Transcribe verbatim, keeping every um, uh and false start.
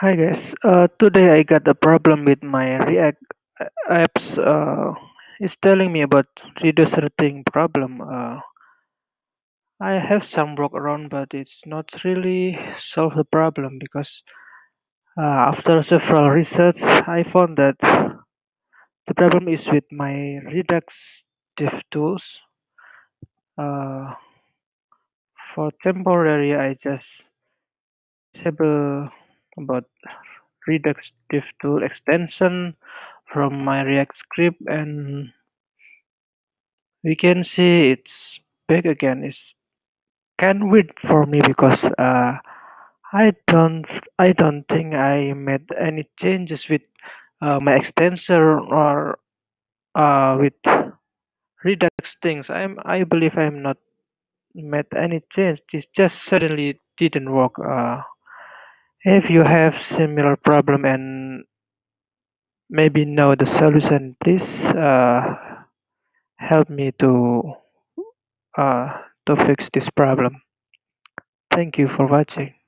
Hi guys, uh, today I got a problem with my React apps. Uh, it's telling me about reducer thing problem. Uh, I have some workaround, but it's not really solve the problem because uh, after several research, I found that the problem is with my Redux DevTools. Uh, for temporary, I just disable about Redux DevTools extension from my React script, and we can see it's back again. It's can't wait for me because uh, I don't I don't think I made any changes with uh, my extension or uh, with Redux things. I'm I believe I'm not made any change. This just suddenly didn't work. Uh, If you have similar problem and maybe know the solution, please uh, help me to uh, to fix this problem. Thank you for watching.